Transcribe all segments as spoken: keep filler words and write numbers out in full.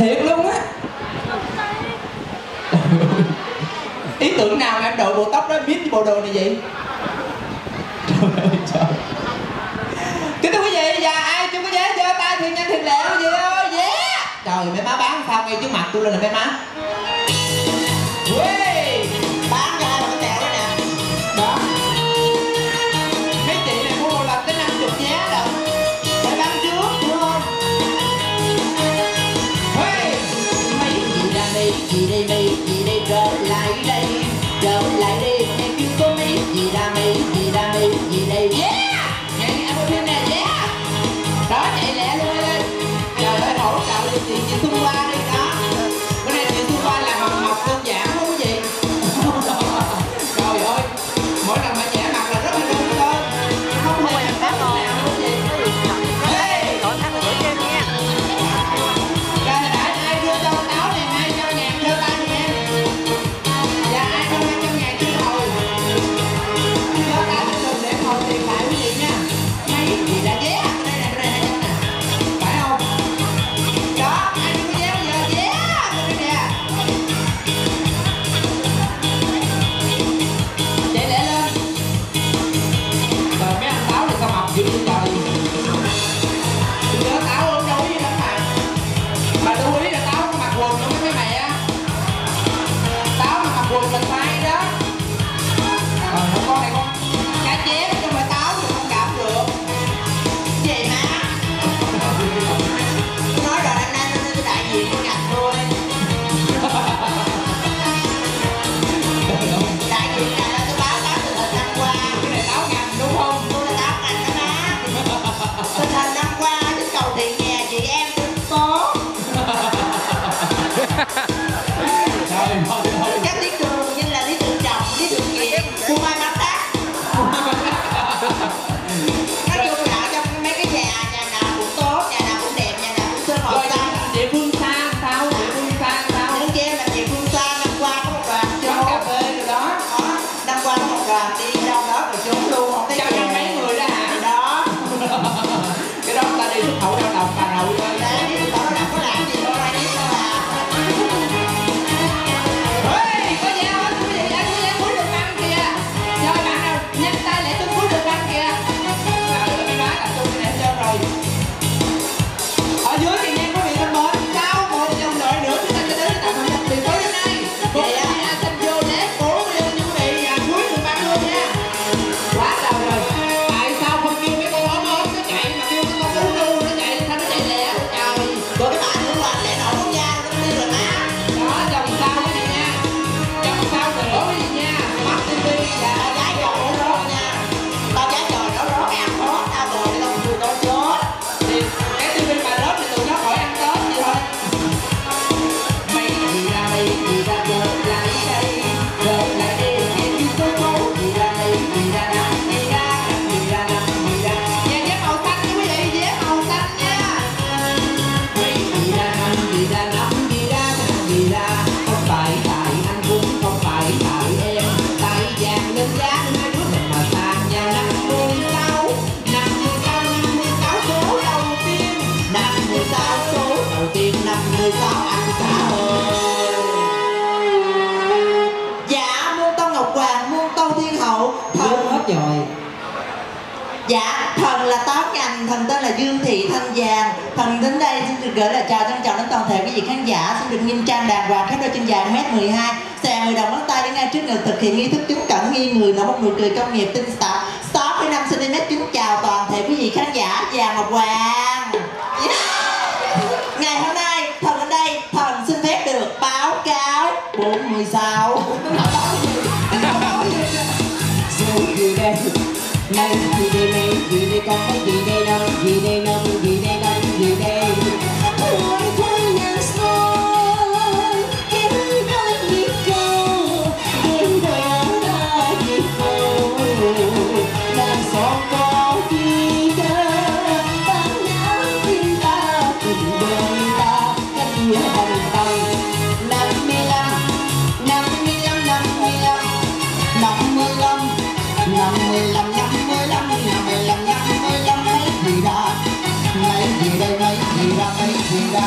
thiệt luôn á. Ý tưởng nào mà em đội bộ tóc đó biết bộ đồ này vậy? Trời ơi trời. Kính thưa quý vị, và ai chưa có vé cho tay thì nhanh thiệt lẹ quý vị ơi. Yeah. Trời, mấy má bán sao ngay trước mặt tôi lên là mấy má. Ui, bán ra là cái tẹo đó nè. Đó. Mấy chị này mua là tới năm mươi vé rồi. Phải bán trước đúng không? Ui, mấy chị ra đây, chị đây mấy chị đây trở lại đây, trở lại đây em chưa có mấy chị ra mấy chị ra mấy chị đây. Yeah. Đó, chạy lẹ luôn lên. Trời ơi, hỗ trợ chị chị xung qua đi đó. Bữa nay chị xung qua là hồng học đơn giản không quý vị? Trời ơi, mỗi lần mà trẻ mặt là rất là đơn cơ. Không hề là khác nào quý vị. Ê, đổi khác là đổi thêm nha. Rồi đã, ai đưa cho táo này, ai cho nhạc đưa tay nha. Và ai không ăn trong nhạc chưa hồi. Đó đã được đừng để hồi tiền lại quý vị nha. Ngay chị đã ghé. Các lý tưởng như là lý tưởng chồng, lý tưởng nghiện, cô mai bác tác. Nói chung là trong mấy cái nhà, nhà nào cũng tốt, nhà nào cũng đẹp, nhà nào cũng sơn màu xanh. Địa phương xa sao, địa phương xa sao. Những kia là địa phương xa, năm qua có một đoàn chơi cà phê rồi đó. Năm qua có một đoàn đi đâu đó rồi trốn luôn, không thấy cho cho mấy người ra hả? Đó. Cái đó ta đi xuất khẩu lao động bà nội thôi. Đấy, tao nó đâu có làm gì đâu đây. Dạ, thần là Táo Ngành, thần tên là Dương Thị Thanh Vàng. Thần đến đây xin được gửi lời chào trân trọng đến toàn thể quý vị khán giả. Xin được nghiêm trang đàng hoàng, khép đôi chân dài một mét mười hai, xòe mười đầu ngón tay đến ngay trước ngực, thực hiện nghi thức trúng cẩn, nghi người nở một nụ cười công nghiệp tinh xảo sáu phẩy năm xăng ti mét. Kính chào toàn thể quý vị khán giả và Ngọc Hoàng. Yeah. Ngày hôm nay thần đến đây, thần xin phép được báo cáo bốn mươi sáu. Mấy gì đây, mấy gì đây, có mấy gì đây đâu, gì đây đâu, gì đây đâu, gì đây. Mỗi tháng nắng soi, em đã đi câu, em đã đi câu. Làm sao có khi ta, ta nhớ khi ta tình đời ta, cách nghĩa bằng tay. Năm mươi lăm, năm mươi lăm, năm mươi lăm, năm mươi lăm, năm mươi lăm. Mấy gì đây, mấy gì ra, mấy gì ra.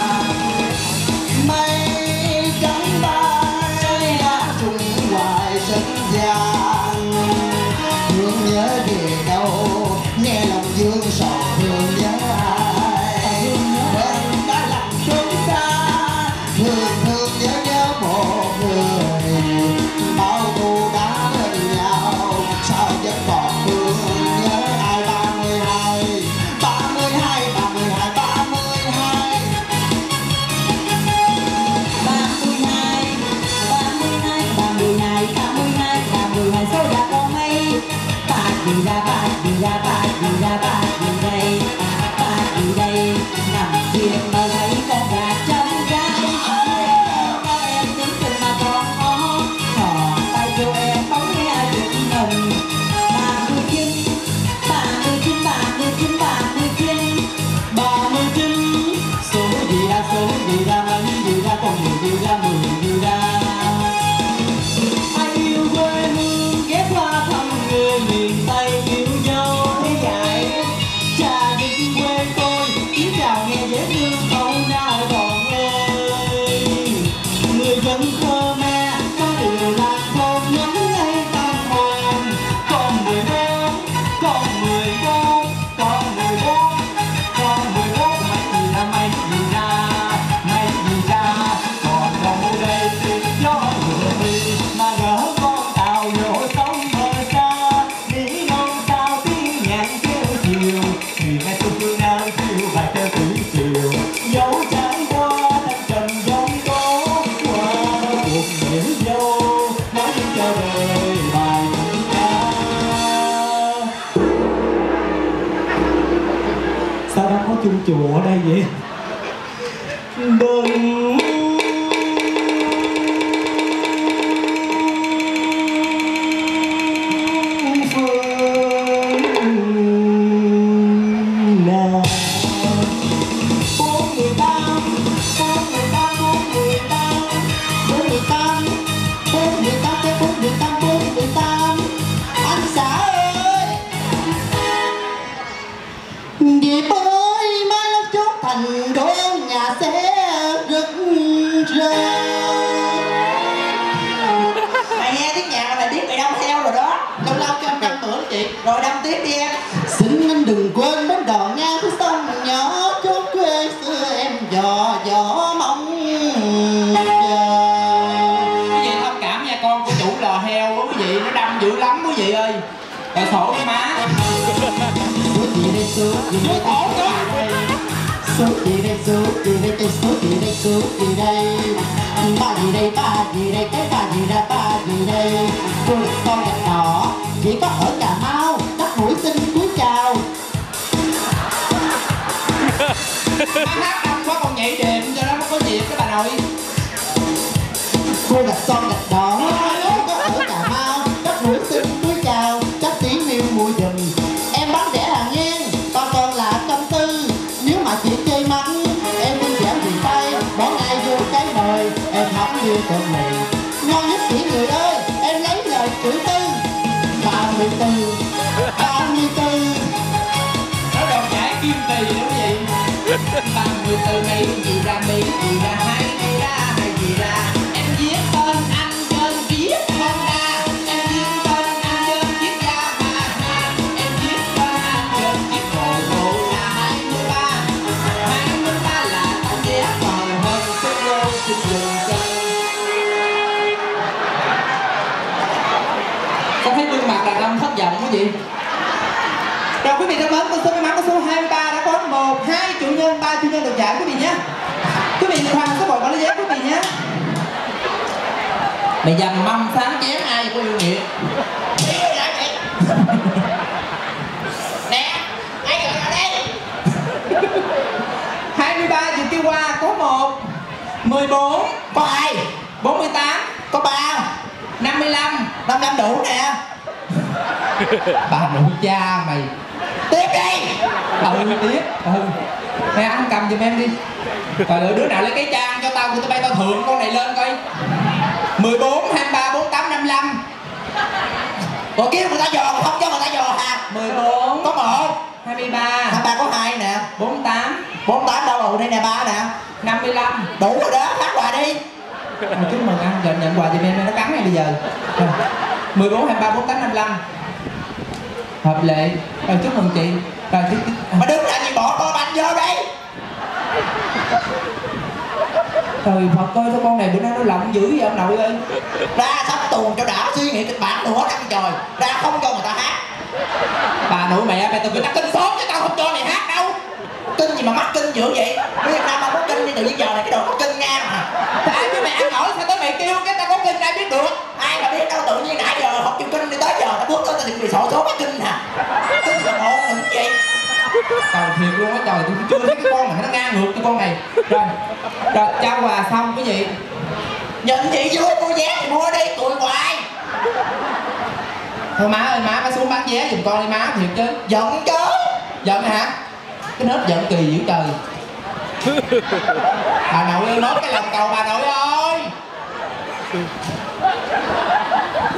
Sao đang có chung chùa ở đây vậy? Đừng rồi đăng tiếp đi em. Xin anh đừng quên đến đoạn nha, cứ sông nhỏ chốn quê xưa em dò dò mong chờ. Quý vị thông cảm nha, con của chủ lò heo quý vị, nó đâm dữ lắm quý vị ơi. Tại khổ đi má. Số gì đây số gì đây khổ đó. Số gì đây số gì đây cái số gì đây số gì đây. Ba gì đây ba gì đây cái ba gì ra ba gì đây. Cô con gạch đỏ chỉ có ở Cà Mau, các mũi xin cúi chào. Má hát đông quá con nhảy đệm cho nó không có dịp các bà nội. Cô gạch son gạch đỏ chỉ có ở Cà Mau, các mũi xin cúi chào. Chắc tiếng yêu mùi dùm em bán rẻ hàng ngang, còn còn là tâm tư. Nếu mà chị chơi mắng em đi dẻo gì tay, bỏ ai vô cái nồi em không như con này. Ngon nhất chỉ người ơi, em lấy lời chữ tư. Ba mươi tư, ba mươi tư. Nó đòn giải kim tì đúng vậy. Ba mươi tư này gì ra mi, gì ra hay, gì ra hay gì ra. Em viết tên anh trên viết con ra. Em viết tên anh trên viết ra ba ha. Em viết tên anh trên viết hồ hồ là hai mươi ba. Hai mươi ba là tao ghé còn hơn sức lô xin dừng chân. Con thấy gương mặt đàn ông thất vọng quý vị. Rồi quý vị thân mến, con số may mắn con số hai mươi ba đã có một, hai chủ nhân, ba chủ nhân được giải quý vị nhé. Quý vị hoàn số bộ quản lý giấy quý vị nhé. Mày dầm mâm sáng chém ai của yêu nghiệt. Nè, ai gọi ở đây? hai mươi ba vừa kêu qua có một, mười bốn có ai, bốn mươi tám có ba, năm mươi lăm năm năm đủ nè. Ba đủ cha mày. Tiếp đi. Ừ tiếp. Ừ. Nè anh cầm giùm em đi. Rồi đứa nào lấy cái trang cho tao, tụi bay tao thượng con này lên coi. mười bốn, hai mươi ba, bốn mươi tám, năm mươi lăm. Còn kia người ta dò, không cho người ta dò hả? mười bốn có một, hai mươi ba, hai mươi ba có hai nè, bốn mươi tám, bốn mươi tám đâu rồi đây nè ba nè, năm mươi lăm. Đủ rồi đó, phát quà đi. Mà chúc mừng anh, nhận, nhận quà giùm em, nó cắn ngay bây giờ. Rồi. mười bốn, hai mươi ba, bốn mươi tám, năm mươi lăm. Hợp lệ. Rồi chúc mừng chị. Rồi chúc... Mà đứng lại chị bỏ con bánh vô đây. Trời Phật coi sao con này bữa nay nó lộng dữ vậy ông nội ơi. Ra sắp tuồng cho đã suy nghĩ kịch bản nữa năm trời. Ra không cho người ta hát. Bà nội mẹ mày tao người ta kinh sớm chứ tao không cho mày hát đâu. Kinh gì mà mắc kinh dữ vậy? Bây giờ tao mà có kinh đi tự nhiên giờ này cái đồ có kinh ngang hả? Tại chứ mày ăn nổi sao tới mày kêu cái tao có kinh ai biết được. Ai mà biết đâu, tự nhiên nãy giờ học chương kinh đi tới giờ nó bước tới tao bị sổ số mắc kinh hả? Tức là ổn là cái gì? Trời thiệt luôn á, trời tôi chưa thấy cái con mà nó ngang ngược cái con này. Rồi, rồi trao quà xong quý vị. Nhận chị vui mua vé thì mua đi, tụi hoài. Thôi má ơi, má má xuống bán vé giùm con đi má, thiệt chứ. Giận chứ. Giận hả? Cái nết giận kỳ dữ trời. Bà nội ơi, nốt cái lòng cầu bà nội ơi.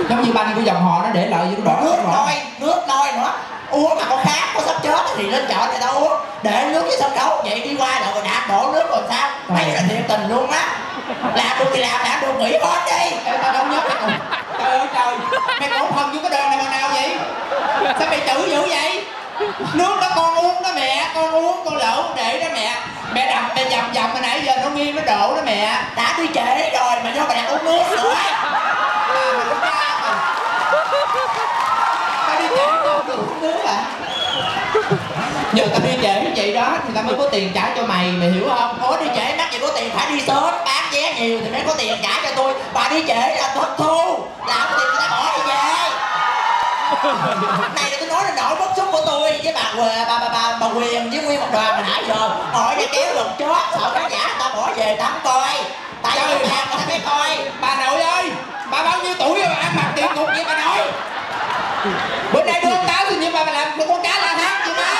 Giống như banh của dòng họ nó để lợi với đỏ nước nôi, nước nôi nữa. Uống mà có khát, có sắp chết thì lên chợ người ta uống. Để nước với sân đấu, vậy đi qua rồi đạp đổ nước rồi sao? Mấy cái là thiệt tình luôn á. Làm được thì làm, làm được nghỉ hết đi. Ê, tao đâu nhớ mày cùng. Trời ơi trời, mày cũng không vô cái đơn này bằng nào vậy? Sao mày chữ dữ vậy? Nước đó con uống đó mẹ, con uống, con lỡ con để đó mẹ. Mẹ đập, mẹ dầm dầm hồi nãy giờ nó nghiêng nó đổ đó mẹ. Đã đi trễ rồi mà do mày đặt uống nước nữa. Tao đi trễ con thì uống nước à? Giờ tao đi trễ với chị đó thì tao mới có tiền trả cho mày, mày hiểu không? Ủa đi trễ mắc gì có tiền, phải đi sớm, bán vé nhiều thì mới có tiền trả cho tôi. Bà đi trễ là thất thu, làm có tiền người ta bỏ đi về. Này là tôi nói là nỗi bất xúc của tôi với bà bà bà, bà, bà Quyền với nguyên một đoàn mà nãy giờ hỏi cái kéo gần chót, sợ khán giả người ta bỏ về tắm coi. Tại vì bà người ta phải coi. Bà nội ơi, bà bao nhiêu tuổi rồi mà ăn mặc tiệc ngục vậy bà nội? Bữa nay đưa ông táo thì nhưng mà bà làm một con cá La Hán vậy má.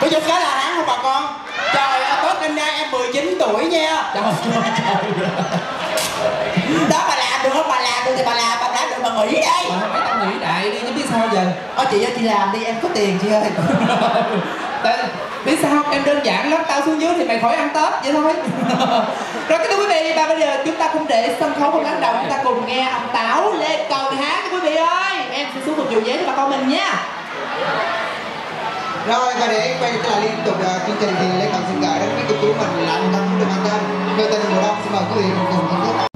Có dùng cá La Hán không bà con? Trời ơi, Tết năm nay em mười chín tuổi nha. Trời ơi, trời ơi. Đó bà làm được không? Bà làm được thì bà làm, bà đã được bà nghỉ đi. Bà nói tao nghỉ đại đi, chứ biết sao giờ? Ô chị ơi, chị làm đi, em có tiền chị ơi. Biết sao không? Em đơn giản lắm, tao xuống dưới thì mày khỏi ăn Tết vậy thôi. Rồi thưa quý vị, và bây giờ chúng ta cũng để sân khấu không lắng động, chúng ta cùng nghe ông Táo lên cầu hát cho quý vị ơi. Em sẽ xuống một chiều vé cho bà con mình nha. Rồi và để quay trở lại liên tục chương trình thì Lê Cộng xin gửi đến quý cô chú mình là anh Tâm Đức Anh Tên, người tên mùa đông, xin mời quý vị cùng cùng